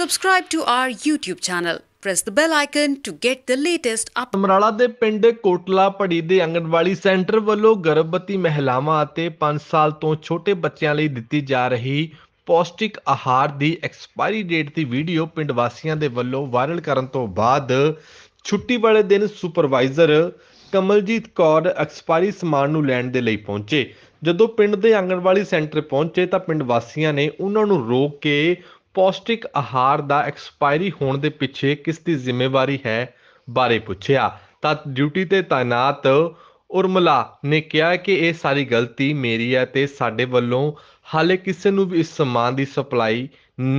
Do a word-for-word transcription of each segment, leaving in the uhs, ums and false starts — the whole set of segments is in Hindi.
Subscribe to our YouTube channel. Press the bell icon to get the latest up. Samrala ਦੇ ਪਿੰਡ ਕੋਟਲਾ ਪੜੀ ਦੇ ਆਂਗਣਵਾੜੀ ਸੈਂਟਰ ਵੱਲੋਂ ਗਰਭਵਤੀ ਮਹਿਲਾਵਾਂ ਅਤੇ ਪੰਜ ਸਾਲ ਤੋਂ ਛੋਟੇ ਬੱਚਿਆਂ ਲਈ ਦਿੱਤੀ ਜਾ ਰਹੀ ਪੌਸ਼ਟਿਕ ਆਹਾਰ ਦੀ ਐਕਸਪਾਇਰੀ ਡੇਟ ਦੀ ਵੀਡੀਓ ਪਿੰਡ ਵਾਸੀਆਂ ਦੇ ਵੱਲੋਂ ਵਾਇਰਲ ਕਰਨ ਤੋਂ ਬਾਅਦ ਛੁੱਟੀ ਵਾਲੇ ਦਿਨ ਸੁਪਰਵਾਈਜ਼ਰ ਕਮਲਜੀਤ ਕੌਰ ਐਕਸਪਾਇਰੀ ਸਮਾਨ ਨੂੰ ਲੈਣ ਦੇ ਲਈ ਪਹੁੰਚੇ। ਜਦੋਂ ਪਿੰਡ ਦੇ ਆਂਗਣਵਾੜੀ ਸੈਂਟਰ ਪਹੁੰਚੇ ਤਾਂ ਪਿੰਡ ਵਾਸੀਆਂ ਨੇ ਉਹਨਾਂ ਨੂੰ ਰੋਕ ਕੇ ਪੌਸ਼ਟਿਕ ਆਹਾਰ ਦਾ ਐਕਸਪਾਇਰੀ ਹੋਣ ਦੇ ਪਿੱਛੇ ਕਿਸ ਦੀ ਜ਼ਿੰਮੇਵਾਰੀ ਹੈ ਬਾਰੇ ਪੁੱਛਿਆ ਤਾਂ ਡਿਊਟੀ ਤੇ ਤਾਇਨਾਤ ਉਰਮਲਾ ਨੇ ਕਿਹਾ ਕਿ ਇਹ ਸਾਰੀ ਗਲਤੀ ਮੇਰੀ ਹੈ ਤੇ ਸਾਡੇ ਵੱਲੋਂ ਹਾਲੇ ਕਿਸੇ ਨੂੰ ਵੀ ਇਸ ਸਮਾਨ ਦੀ ਸਪਲਾਈ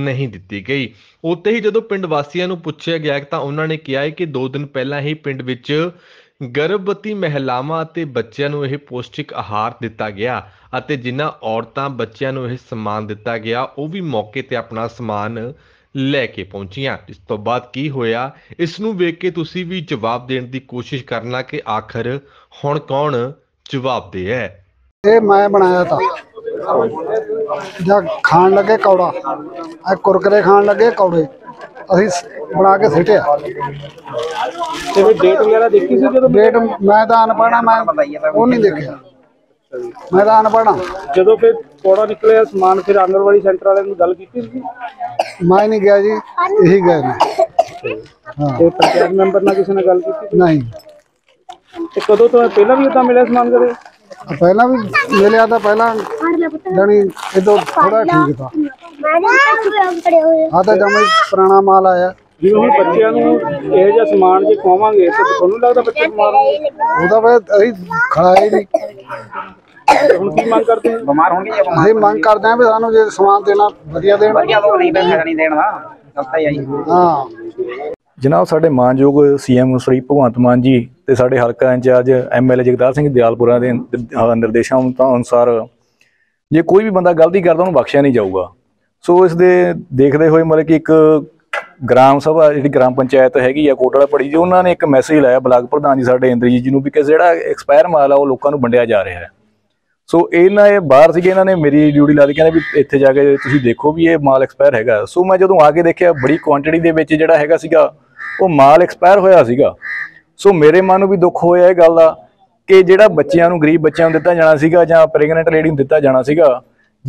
ਨਹੀਂ ਦਿੱਤੀ ਗਈ। ਉੱਥੇ ਹੀ ਜਦੋਂ ਪਿੰਡ ਵਾਸੀਆਂ ਨੂੰ ਪੁੱਛਿਆ ਗਿਆ ਤਾਂ ਉਹਨਾਂ ਨੇ ਕਿਹਾ ਕਿ ਦੋ ਦਿਨ ਪਹਿਲਾਂ ਹੀ ਪਿੰਡ ਵਿੱਚ ਗਰਭਵਤੀ ਮਹਿਲਾਵਾਂ ਅਤੇ ਬੱਚਿਆਂ ਨੂੰ ਇਹ ਪੌਸ਼ਟਿਕ ਆਹਾਰ ਦਿੱਤਾ ਗਿਆ ਅਤੇ ਜਿਨ੍ਹਾਂ ਔਰਤਾਂ ਬੱਚਿਆਂ ਨੂੰ ਇਹ ਸਮਾਨ ਦਿੱਤਾ ਗਿਆ ਉਹ ਵੀ ਮੌਕੇ ਤੇ ਆਪਣਾ ਸਮਾਨ ਲੈ ਕੇ ਪਹੁੰਚੀਆਂ। ਇਸ ਤੋਂ ਬਾਅਦ ਕੀ ਹੋਇਆ ਇਸ ਨੂੰ ਵੇਖ ਕੇ ਤੁਸੀਂ ਵੀ ਜਵਾਬ ਦੇਣ ਦੀ ਕੋਸ਼ਿਸ਼ ਕਰਨਾ ਕਿ ਆਖਰ ਹੁਣ ਕੌਣ ਜਵਾਬਦੇਹ ਹੈ। ਇਹ ਮੈਂ ਬਣਾਇਆ ਤਾਂ ਜਦ ਖਾਣ ਲੱਗੇ ਕੌੜਾ ਇਹ ਕੁਰਕਰੇ ਖਾਣ ਲੱਗੇ ਕੌੜੇ ਅਸੀਂ बना के सीटिया डेट वगैरह देखी सी डेट मैं तो अनपढ़ा मैं वो नहीं देखा मैं तो अनपढ़ा जो फिर कौड़ा निकलिया समान फिर आंगनबाड़ी सेंटर वाले ने गल की मैं नहीं गया जी यही गए मैं पंचायत मैंबर ना किसी ने गल की नहीं कदों तो पहला भी इतना मिले समान करे पहला भी मिले तो पहला जानी ये तो थोड़ा ठीक था हाँ तो जमा पुराना माल आया जी हम बच्चों को यह जो समान जो खवाएंगे तो ਤੁਹਾਨੂੰ ਲੱਗਦਾ ਬੱਚੇ ਬਿਮਾਰ ਹੋਣਗੇ ਉਹਦਾ ਫਿਰ ਅਸੀਂ ਖੜਾਏ ਨਹੀਂ ਹੁਣ ਕੀ ਮੰਗ ਕਰਦੇ ਬਿਮਾਰ ਹੋਣਗੇ ਜਾਂ ਬਿਮਾਰ ਅਸੀਂ ਮੰਗ ਕਰਦੇ ਆਂ ਵੀ ਸਾਨੂੰ ਜੇ ਸਮਾਨ ਦੇਣਾ ਵਧੀਆ ਦੇਣ ਵਧੀਆ ਤੋਂ ਨਹੀਂ ਪੈਸਾ ਨਹੀਂ ਦੇਣਾ ਸਸਤਾ ਹੀ ਆਈ ਹਾਂ ਜਨਾਬ ਸਾਡੇ ਮਾਨਯੋਗ ਸੀਐਮ ਸ੍ਰੀ ਭਗਵੰਤ ਮਾਨ ਜੀ ਤੇ ਸਾਡੇ ਹਲਕਾ ਇੰਚਾਰਜ ਐਮਐਲਏ ਜਗਦਾਰ ਸਿੰਘ ਦਿਆਲਪੁਰਾ ਦੇ ਨਿਰਦੇਸ਼ਾਂ ਅਨੁਸਾਰ ਜੇ ਕੋਈ ਵੀ ਬੰਦਾ ਗਲਤੀ ਕਰਦਾ ਉਹਨੂੰ ਬਖਸ਼ਿਆ ਨਹੀਂ ਜਾਊਗਾ। ਸੋ ਇਸ ਦੇ ਦੇਖਦੇ ਹੋਏ ਮਤਲਬ ਕਿ ਇੱਕ ग्राम सभा जी ग्राम पंचायत हैगी है कोटला पड़ी जी उन्होंने एक मैसेज लाया ब्लाक प्रधान जी साढ़े इंद्रजीत जी, जी, जी भी कि जोड़ा एक्सपायर माल है वो लोगों को वंडिया जा रहा है। सो ये बाहर से इन्होंने मेरी ड्यूटी ला दी कहते भी इतने जाके तुसी देखो भी ये माल एक्सपायर हैगा। सो मैं जो आके देखिया बड़ी क्वांटिटी के जोड़ा हैगा सीगा वो माल एक्सपायर होया सीगा। सो मेरे मन में भी दुख होया इस गल का कि जोड़ा बच्चों को गरीब बच्चों को दिता जाना सीगा जां प्रेगनेंट लेडी को दिता जाना सीगा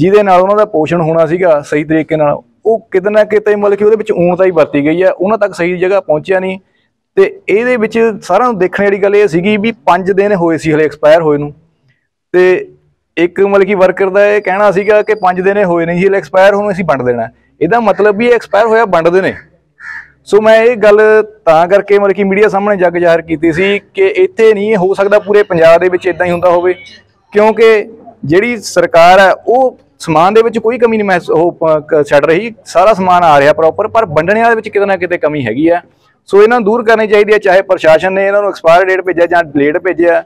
जिहदे नाल उन्हां दा पोषण होना सीगा सही तरीके नाल ਉਹ ਕਿਤੇ ਨਾ ਕਿਤੇ ਮਤਲਬ ਕਿ ਉਹਦੇ ਵਿੱਚ ਊਣਤਾ ਹੀ ਵਰਤੀ ਗਈ ਹੈ ਉਹਨਾਂ ਤੱਕ ਸਹੀ ਜਗ੍ਹਾ ਪਹੁੰਚਿਆ ਨਹੀਂ। ਤੇ ਇਹਦੇ ਵਿੱਚ ਸਾਰਿਆਂ ਨੂੰ ਦੇਖਣ ਵਾਲੀ ਗੱਲ ਇਹ ਸੀਗੀ ਵੀ ਪੰਜ ਦਿਨ ਹੋਏ ਸੀ ਹਲੇ ਐਕਸਪਾਇਰ ਹੋਏ ਨੂੰ ਤੇ ਇੱਕ ਮਤਲਬ ਕਿ ਵਰਕਰ ਦਾ ਇਹ ਕਹਿਣਾ ਸੀਗਾ ਕਿ ਪੰਜ ਦਿਨ ਹੋਏ ਨਹੀਂ ਹਲੇ ਐਕਸਪਾਇਰ ਹੋਣ ਅਸੀਂ ਵੰਡ ਦੇਣਾ ਇਹਦਾ ਮਤਲਬ ਵੀ ਐਕਸਪਾਇਰ ਹੋਇਆ ਵੰਡਦੇ ਨੇ। ਸੋ ਮੈਂ ਇਹ ਗੱਲ ਤਾਂ ਕਰਕੇ ਮਤਲਬ ਕਿ ਮੀਡੀਆ ਸਾਹਮਣੇ ਜੱਗ ਜ਼ਾਹਰ ਕੀਤੀ ਸੀ ਕਿ ਇੱਥੇ ਨਹੀਂ ਹੋ ਸਕਦਾ ਪੂਰੇ ਪੰਜਾਬ ਦੇ ਵਿੱਚ ਇਦਾਂ ਹੀ ਹੁੰਦਾ ਹੋਵੇ ਕਿਉਂਕਿ ਜਿਹੜੀ ਸਰਕਾਰ ਹੈ ਉਹ समान के कोई कमी नहीं मैं वो छड़ रही सारा समान आ रहा प्रॉपर पर वंडने वाले कितना ना कितने कमी हैगी है। सो इन्हां नूं दूर करनी चाहिए चाहे प्रशासन ने इन्होंने एक्सपायर डेट भेजा जां लेट भेजा।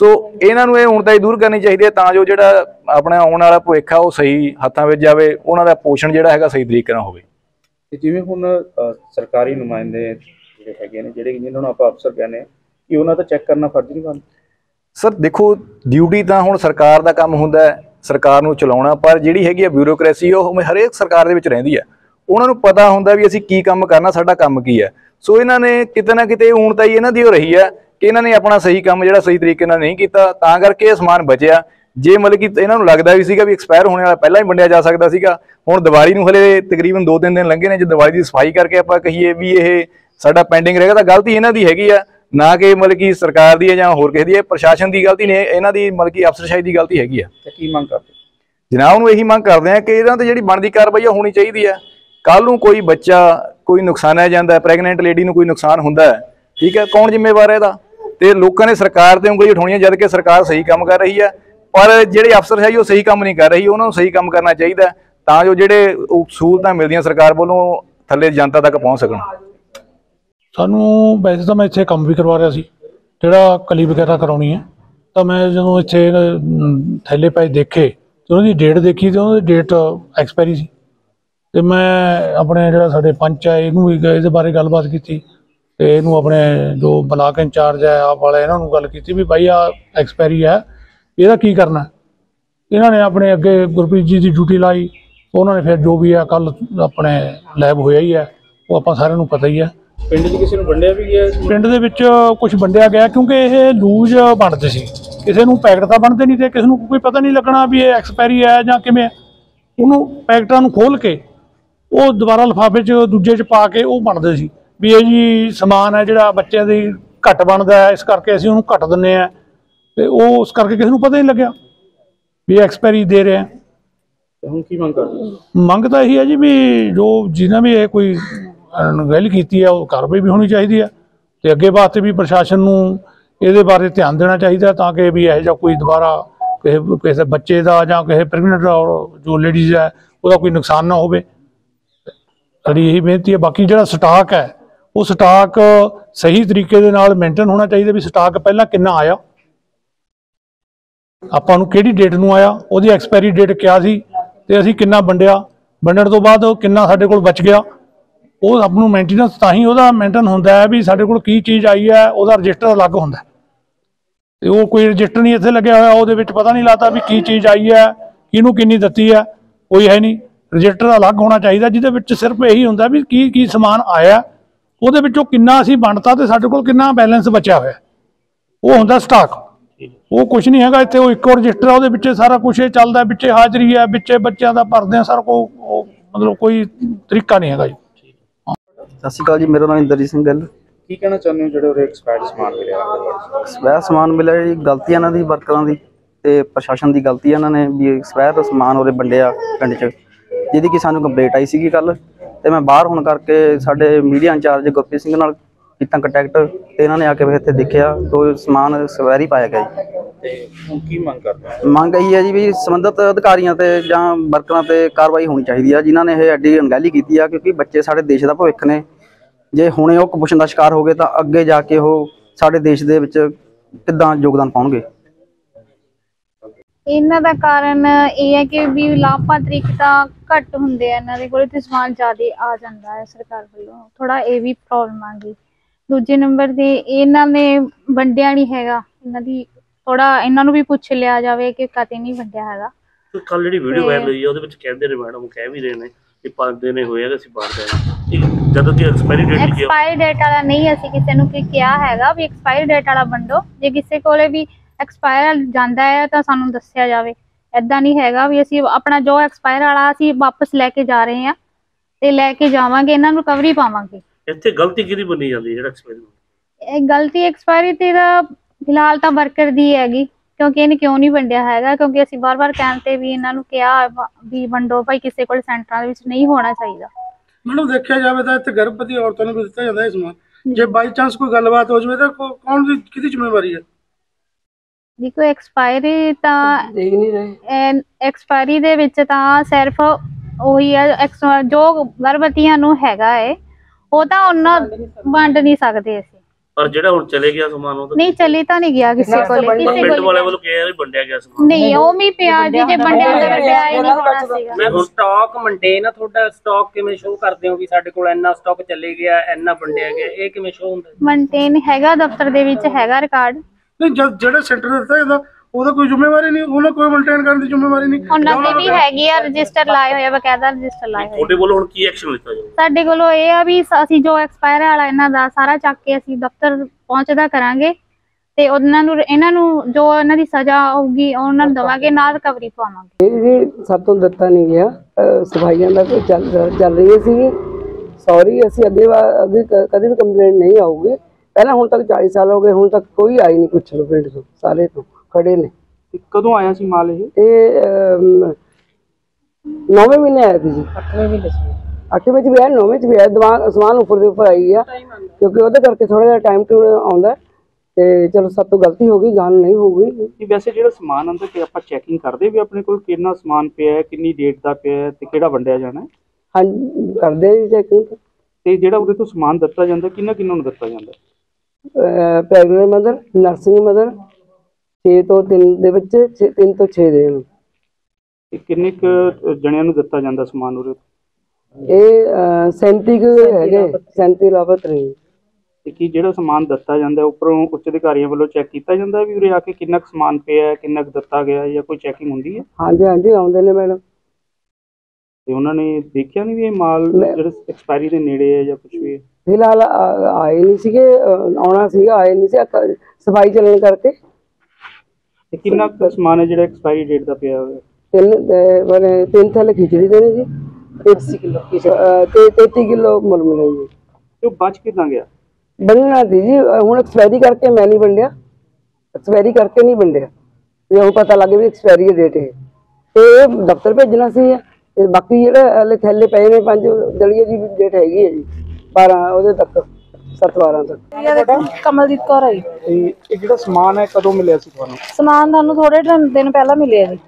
सो इन्हां नूं हुण तां दूर करनी चाहिए तां जो जिहड़ा अपना आउण वाला भविख है वो सही हाथों में जाए उन्हां दा पोषण जिहड़ा हैगा सही तरीके नाल होवे। ते जिवें हुण सरकारी नुमाइंदे जिहड़े हैगे ने जिहड़े जिन्हां नूं आपां अफसर कहने कि उन्हां दा चैक करना फर्ज नहीं बनदा। सर देखो ड्यूटी तां हुण सरकार दा काम हुंदा है सरकार नूं चलाउणा पर जिहड़ी हैगी है ब्यूरोक्रेसी वो हरेक सरकार दे विच रहिंदी है उन्हां नूं पता हुंदा भी असीं की काम करना साडा काम की है। सो इन्हां ने किते ना किते ऊणता ही इन्हां दी हो रही है कि इन्हां ने अपना सही काम जिहड़ा सही तरीके नाल नहीं कीता तां करके इह समान बचिया। जे मतलब कि इन्हां नूं लगदा भी सीगा भी एक्सपायर होने वाला पहलां ही वंडिया जा सकदा सीगा हुण दिवाली नूं हले तकरीबन दो तीन दिन लंघे ने जे दिवाली दी सफाई करके आपां कहीए भी इह साडा पेंडिंग रहेगा तां गलती इन्हां दी हैगी आ ना कि मतलब कि सरकार दी है जां होर किसी दी है प्रशासन की गलती नहीं इन्हां दी मतलब कि अफसरशाही की गलती हैगी आ। ते की मंग करदे जनाब नूं यही मंग करदे आ कि इन्हां ते जिहड़ी बनदी कार्रवाई होनी चाहिए है। कल नूं कोई बच्चा कोई नुकसानिया जांदा प्रेगनेंट लेडी नूं कोई नुकसान हुंदा है ठीक है कौन जिम्मेवार है इहदा ते लोकां ने सरकार ते उंगली उठाउणी है जबकि सरकार सही काम कर रही है पर जिहड़े अफसरशाही सही काम नहीं कर रही उन्हां नूं सही काम करना चाहिए तां जो जिहड़े सहूलतां मिलदियां सरकार वालों थल्ले जनता तक पहुंच सकण। सानू वैसे तो मैं इत्थे काम भी करवा रहा सी जिहड़ा कली वगैरह कराउणी है तो मैं जो इत्थे थैले पाए देखे तो उन्होंने डेट देखी तो उन्होंने डेट एक्सपायरी सी तो मैं अपने जिहड़ा साडे पंच है इनू इस बारे गलबात की इनू अपने जो ब्लाक इंचार्ज है आप वाले इन्होंने गल की भी भाई आ एक्सपायरी है इहदा की करना। इन्होंने अपने अगे गुरप्रीत जी की ड्यूटी लाई तो उन्होंने फिर जो भी है कल अपने लैब होया ही है वो आप सारे पता ही है। पिंड च किसी नूं वंडिया भी गया? पिंड दे विच कुछ वंडिया गया क्योंकि ये लूज बनते सी, किसी नूं पैकेट तां बनते नहीं थे, किसी नूं कोई पता नहीं लगना भी ये एक्सपायरी है जां किवें। उन्होंने पैकेटां नूं खोल के वो दुबारा लिफाफे च दूजे च पा के वो बनते सी भी ये जी समान है जिहड़ा बच्चे दी घट बनता है, इस करके असीं उहनूं घट दिंदे आ ते वो उस करके किसी नूं पता ही नहीं लग्या भी एक्सपायरी दे रहे हैं। हम की मांग करते हैं? मांग तो यही है जी भी जो जिन्हें भी ये कोई गल की है वो कार्रवाई भी होनी चाहिए है तो अगे वास्ते भी प्रशासन नूं इहदे बारे ध्यान देना चाहिए ताकि भी यह कोई दोबारा किसी किसी बच्चे का जां किसी प्रेगनेंट और जो लेडीज़ है उसका कोई नुकसान ना होवे। साडी यही बेनती है। बाकी जिहड़ा स्टाक है वो स्टाक सही तरीके दे नाल मेनटेन होना चाहिए भी स्टाक पहला कितना आया, आपां नूं किहड़ी डेट नूं आया, उसकी एक्सपायरी डेट क्या सी तो असीं कितना वंडिया, वंडण तो बाद कितना साडे कोल बच गया। वो अपनों मेनटेनेंस तां ही उहदा मेनटेन हुंदा है भी साडे कोल की चीज़ आई है, उसका रजिस्टर अलग हुंदा ते वो कोई रजिस्टर नहीं इत्थे लग्या होया, उहदे विच पता नहीं लगता भी की चीज़ आई है किहनूं किन्नी दत्ती है, कोई है नहीं। रजिस्टर अलग होना चाहिए जिहदे विच सिर्फ यही हुंदा भी की की समान आया, उसदे विचों किन्ना असीं वंडता ते साडे कोल किन्ना बैलेंस बचया होया, वो हुंदा स्टाक। वो कुछ नहीं है इत्थे, वो इक्को रजिस्टर है उसदे सारा कुछ ये चलदा, विच्चे हाजरी है, विच्चे बच्चों का भरदे सारा को, मतलब कोई तरीका नहीं है जी। सत श्री अकाल जी, मेरा नाम इंद्रजीत सिंह गिल। की कहना चाहते हो जो एक्सपायर समान मिले? एक्सपायर समान मिले जी गलती इन्हों की वर्करों की तो प्रशासन की गलती इन्होंने भी एक्सपायर समान और वंडिया पिंड च, जिहदी कि सानूं कंप्लेट आई सी कल तो मैं बाहर होने करके साडे मीडिया इंचार्ज गुरप्रीत सिंह नाल कीता कंटैक्ट तो इन्होंने आके फिर इत्थे देखिया तो समान एक्सपायर ही पाया गया जी। ਮੰਗ ਇਹੀ है जी भी संबंधित अधिकारियों ते जां वर्करां ते कार्रवाई होनी चाहिए है जिन्होंने ये एड्डी अणगहली की है, क्योंकि बच्चे साडे देश का भविष्य ने, जे हुणे वो कुपोषण का शिकार हो गए तो अगे जाके वो साडे देश दे विच किदां योगदान पाउणगे। इन्हां दा कारण यह है कि भी लाभपात्रिक तां घट हुंदे आ, इन्हां दे कोल ते समान ज्यादा आ जांदा है, सरकार वल्लों थोड़ा यह भी प्रॉब्लम आ गई। दूजे नंबर ते इन्हां ने वंडिया नहीं हैगा, इन्हां दी थोड़ा इन्हों भी पूछ लिया जाए कि कते नहीं वंडिया है। कल जी वीडियो वायरल हुई है उसदे विच कहंदे ने मैडम कह भी रहे ने कि पांच दिन होया कि असि बाहर देना, जदों कि एक्सपायरी डेट लिखी है, एक्सपायरी डेट वाला नहीं असि किसे नु कि क्या हैगा भी एक्सपायरी डेट वाला वंडो, जे किसे कोले भी एक्सपायर जांदा है तां सानू दस्सिया जावे, ऐदां नहीं हैगा भी असि अपना जो एक्सपायर वाला असि वापस लैके जा रहे हैं ते लैके जावांगे, इन्हां नू रिकवरी पावांगे। इत्थे गलती किहदी बनी जांदी जेहड़ा एक्सपायरी? ए गलती एक्सपायरी ते दा फिलहाल तो वर्कर दी हैगी, क्योंकि इन्हें क्यों नहीं वंडिया हैगा, क्योंकि असीं बार बार कहते भी इन्हों कहा भी वंडो भाई, किसी को सेंटरां दे विच नहीं होना चाहिए। मैडम देखा जाए तो इत्थे गर्भवती औरतों नूं भी दित्ता जांदा है समान, जे बाई चांस कोई गलबात हो जाए तो कौन दी किहदी जिम्मेवारी है? देखो एक्सपायरी तां देख नहीं रहे, एक्सपायरी दे विच तां सिर्फ ओही है जो गर्भवतियां नूं हैगा है ओह तां उन्हां वंड नहीं सकदे असीं, पर जेड़ा हुण चले गया समान हो तो नहीं चले तो नहीं गया किसी को, लेकिन पिंड वाले वालों के यार बंडिया गया समान नहीं ओ मी प्याज जी जे बंडिया दे वंडिया ही नहीं होना सीगा। मैं हुण स्टॉक मेंटेन थोड़ा स्टॉक किवें शो करदे हो कि साडे कोल इन्ना स्टॉक चले गया इन्ना बंडिया गया, ये किवें शो हुंदा? मेंटेन हैगा दफ्तर दे विच हैगा रिकार्ड, नहीं जेड़ा सेंटर दित्ता एदा ओदा कोई जिम्मेवारी नहीं, ओना कोई मेंटेन करन दी जिम्मेवारी नहीं, ओना दी भी हैगी आ रजिस्टर लाए होया बकायदा रजिस्टर लाए होया। ਤੁਹਾਡੇ ਕੋਲ ਹੁਣ ਕੀ ਐਕਸ਼ਨ ਲਿੱਤਾ ਜਾਊ? ਸਾਡੇ ਕੋਲ ਇਹ ਆ ਵੀ ਅਸੀਂ ਜੋ ਐਕਸਪਾਇਰ ਵਾਲਾ ਇਹਨਾਂ ਦਾ ਸਾਰਾ ਚੱਕ ਕੇ ਅਸੀਂ ਦਫ਼ਤਰ ਪਹੁੰਚਦਾ ਕਰਾਂਗੇ ਤੇ ਉਹਨਾਂ ਨੂੰ ਇਹਨਾਂ ਨੂੰ ਜੋ ਇਹਨਾਂ ਦੀ ਸਜ਼ਾ ਹੋਊਗੀ ਉਹਨਾਂ ਨੂੰ ਦਵਾਂਗੇ, ਨਾਲ ਰਿਕਵਰੀ ਪਾਵਾਂਗੇ। ਇਹ ਸਭ ਤੋਂ ਦਿੱਤਾ ਨਹੀਂ ਗਿਆ, ਸਫਾਈਆਂ ਦਾ ਕੋਈ ਚੱਲ ਚੱਲ ਰਹੀ ਸੀ, ਸੌਰੀ ਅਸੀਂ ਅੱਗੇ ਅੱਗੇ ਕਦੇ ਵੀ ਕੰਪਲੇਂਟ ਨਹੀਂ ਆਊਗੀ। ਪਹਿਲਾਂ ਹੁਣ ਤੱਕ ਚਾਲੀ ਸਾਲ ਹੋ ਗਏ, ਹੁਣ ਤੱਕ ਕੋਈ ਆਈ ਨਹੀਂ ਪੁੱਛਣ ਪਿੰਡ ਤੋਂ, ਸਾਰੇ ਤੋਂ खड़े ने। कदों आया सी माल ये? नौवें महीने आया था जी, अठवें भी आया, नौवें भी आया, दवान समान उपर दे उपर आई है क्योंकि उहदे करके थोड़ा जिहा टाइम टू आउंदा ते चलो सब तो गलती हो गई, गल नहीं होगी जी। वैसे जेहड़ा समान आंदा कि आपां चेकिंग करदे भी अपने कोल कितना समान पिया है, कितनी डेट दा पिया है ते किहड़ा वंडिया जाना है? हां करदे जी चेकिंग ते जेहड़ा उहदे तो समान दित्ता जांदा किन्ना किन्ना नूं दित्ता जांदा? प्रेगनेंट मदर, नर्सिंग मदर, छे तो तीन दे बच्चे, छे तीन तो छे दे ने। कितने क जणियां नु दित्ता जांदा समान उरे? ए सैंतीस क हैगे, सैंतीस लावा त्रे। कि जेड़ा समान दित्ता जांदा उपरों उच्च अधिकारियों वालों चेक कीता जांदा भी उरे आके कितना क समान पे है, कितना क दित्ता गया, या कोई चेकिंग हुंदी है? हां जी हां जी आउंदे ने मैडम। फिलहाल आए नहीं आना आए नहीं सफाई चलन करके तीन थैले खिचड़ी देने जी तेती किलो मुरमुरे है जी। तो बच कितना गया बनना थी जी हूँ एक्सपायरी करके मैं नहीं बंडिया एक्सपायरी करके नहीं बंडिया जो हम पता लगे भी एक्सपायरी डेट है तो दफ्तर भेजना सी है बाकी जो हले थैले पे ने पांच दलिए जी डेट हैगी है जी बारह ओदे तक सत बारह तक। कमलदीप कौर है ये जो समान है कदों मिलया सी थानू समान थानू थोड़े दिन पहला मिले जी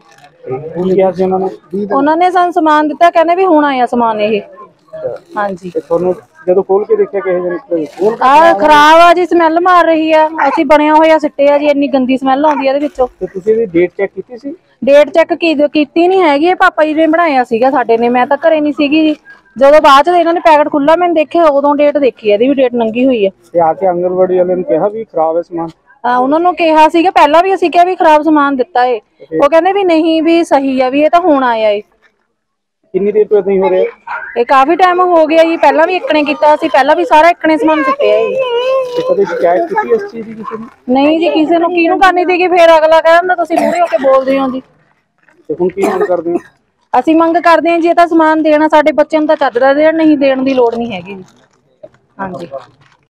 ਹੁਣ ਕਿਹਾ ਸੀ ਉਹਨਾਂ ਨੇ ਉਹਨਾਂ ਨੇ ਸਾਨੂੰ ਸਮਾਨ ਦਿੱਤਾ ਕਹਿੰਦੇ ਵੀ ਹੁਣ ਆਇਆ ਸਮਾਨ ਇਹ ਹਾਂਜੀ ਤੇ ਤੁਹਾਨੂੰ ਜਦੋਂ ਖੋਲ ਕੇ ਦੇਖਿਆ ਕਿਸੇ ਜਨ ਨੂੰ ਆ ਖਰਾਬ ਆ ਜੀ ਸਮੈਲ ਮਾਰ ਰਹੀ ਆ ਅਸੀਂ ਬਣਿਆ ਹੋਇਆ ਸਿੱਟੇ ਆ ਜੀ ਇੰਨੀ ਗੰਦੀ ਸਮੈਲ ਆਉਂਦੀ ਆ ਇਹਦੇ ਵਿੱਚੋਂ ਤੇ ਤੁਸੀਂ ਵੀ ਡੇਟ ਚੈੱਕ ਕੀਤੀ ਸੀ ਡੇਟ ਚੈੱਕ ਕੀਤੀ ਨਹੀਂ ਹੈਗੀ ਇਹ ਪਾਪਾ ਜੀ ਨੇ ਬਣਾਇਆ ਸੀਗਾ ਸਾਡੇ ਨੇ ਮੈਂ ਤਾਂ ਘਰੇ ਨਹੀਂ ਸੀਗੀ ਜੀ ਜਦੋਂ ਬਾਅਦ ਚ ਇਹਨਾਂ ਨੇ ਪੈਕਟ ਖੁੱਲਾ ਮੈਂ ਦੇਖਿਆ ਉਦੋਂ ਡੇਟ ਦੇਖੀ ਇਹਦੀ ਵੀ ਡੇਟ ਨੰਗੀ ਹੋਈ ਆ ਤੇ ਆ ਕੇ ਆਂਗਨਵਾੜੀ ਵਾਲਿਆਂ ਨੂੰ ਕਿਹਾ ਵੀ ਖਰਾਬ ਹੈ ਸਮਾਨ उन्होंने कहा सीगा पहला भी असी क्या भी खराब समान दिता है वो कहने भी नहीं भी सही है भी ये तो हुण आया है कितनी देर तो नहीं हो रही ये काफी टाइम हो गया ये पहला भी एकने कीता सी पहला भी सारा एकने समान सुटिया है तो कभी शिकायत की इस चीज की किसी ने नहीं जी किसी नु किनु करनी दी कि फिर अगला कहंदा तुसी मूरे होके बोल दे हो जी ते हुण की मंग करदे हो असी मंग करदे हां जी ये तो समान देना साडे बच्चेयां नु तां चज्ज दा देण नहीं देण दी लोड़ नहीं हैगी जी हां जी।